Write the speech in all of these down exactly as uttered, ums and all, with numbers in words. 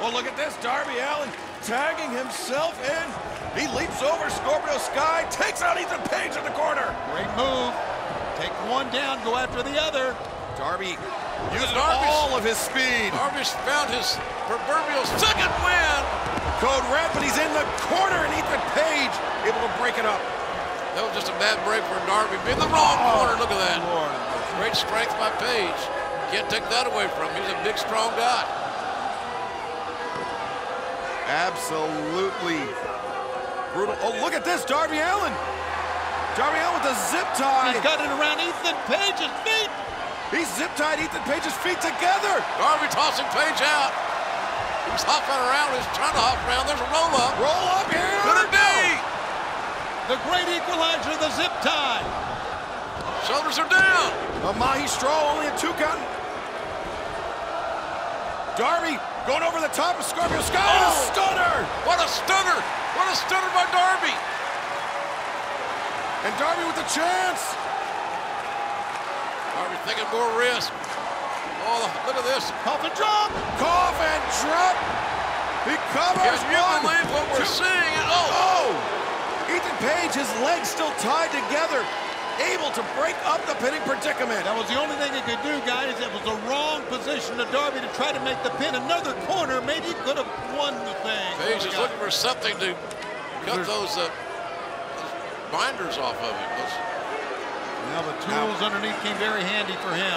Oh, look at this, Darby Allin tagging himself in. He leaps over Scorpio Sky, takes out Ethan Page in the corner. Great move. Take one down, go after the other. Darby used all of his speed. Darby found his proverbial second win. Code Red, but he's in the corner, and Ethan Page able to break it up. That was just a bad break for Darby. Be in the wrong corner, look at that. Lord. Great strength by Page. Can't take that away from him. He's a big, strong guy. Absolutely brutal. Oh, look at this, Darby Allin. Darby Allin with a zip tie. He's got it around Ethan Page's feet. He zip tied Ethan Page's feet together. Darby tossing Page out. He's hopping around. He's trying to hop around. There's a roll up. Roll up here. Good day. The great equalizer of the zip tie. Shoulders are down. A Mahi Straw only a two count. Darby going over the top of Scorpio Sky. Oh, a stunner. What a stunner. What a stunner by Darby. And Darby with the chance. Darby thinking more risk. Oh, look at this. Cough and drop. Cough and drop. He covers one. What we're seeing. Oh. oh. Ethan Page, his legs still tied together, able to break up the pinning predicament. That was the only thing he could do, guys. It was the wrong position to Darby to try to make the pin another corner. Maybe he could have won the thing. Page is looking for something to cut those, uh, those binders off of him. Those... Now the tools now. underneath came very handy for him.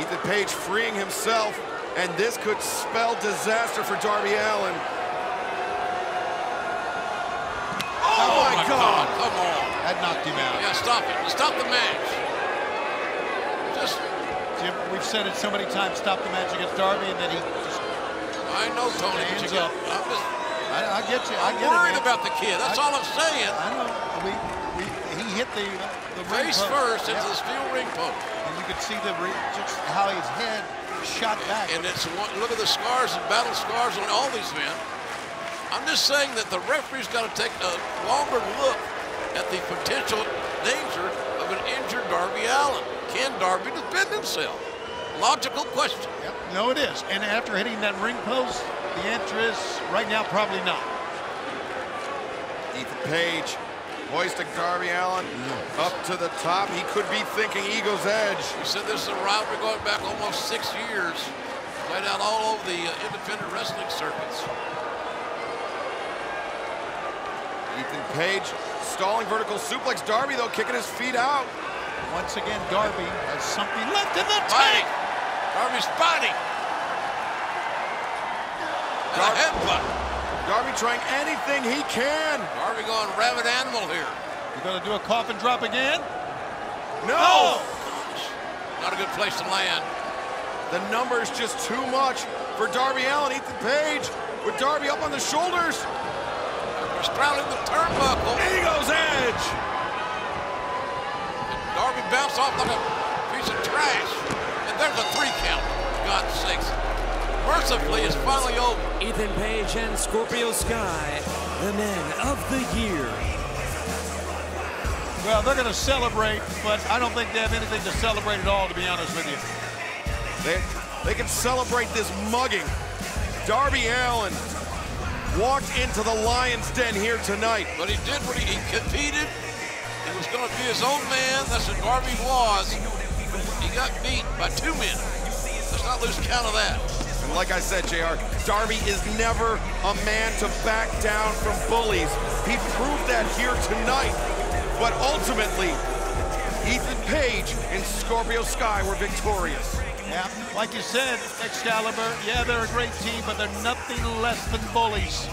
Ethan Page freeing himself, and this could spell disaster for Darby Allin. God, come on. That knocked him out. Yeah, stop it. Stop the match. Just... Jim, we've said it so many times, stop the match against Darby, and then he just... I know, Tony, but you got... I'm just... I, I get you. I I'm get worried it, about the kid. That's I, all I'm saying. I know. We, we, he hit the, the Face ring first into yeah. the steel ring post. And you could see the re just how his head shot back. And, and it's one, look at the scars and battle scars on all these men. I'm just saying that the referee's got to take a longer look at the potential danger of an injured Darby Allin. Can Darby defend himself? Logical question. Yep. No, it is. And after hitting that ring post, the answer is right now probably not. Ethan Page hoisting Darby Allin no. up to the top. He could be thinking Eagle's Edge. He said this is a rivalry going back almost six years, played out all over the uh, independent wrestling circuits. Ethan Page stalling vertical suplex. Darby, though, kicking his feet out. Once again, Darby has something left in the tank. Darby's body. Darby, a headbutt. Darby trying anything he can. Darby going rabid animal here. You're going to do a coffin drop again? No. Oh. Not a good place to land. The number's just too much for Darby Allin. Ethan Page with Darby up on the shoulders. Straddling the turnbuckle. Ego's Edge. And Darby bounced off like a piece of trash. And there's a three count. For God's sakes. Mercifully, it's finally over. Ethan Page and Scorpio Sky, the men of the year. Well, they're going to celebrate, but I don't think they have anything to celebrate at all, to be honest with you. They, they can celebrate this mugging. Darby Allin walked into the lion's den here tonight. But he did what he, he competed. He was going to be his own man. That's what Darby was. He got beat by two men. Let's not lose count of that. And like I said, J R, Darby is never a man to back down from bullies. He proved that here tonight. But ultimately, Ethan Page and Scorpio Sky were victorious. Yeah, like you said, Excalibur, yeah, they're a great team, but they're nothing less than bullies.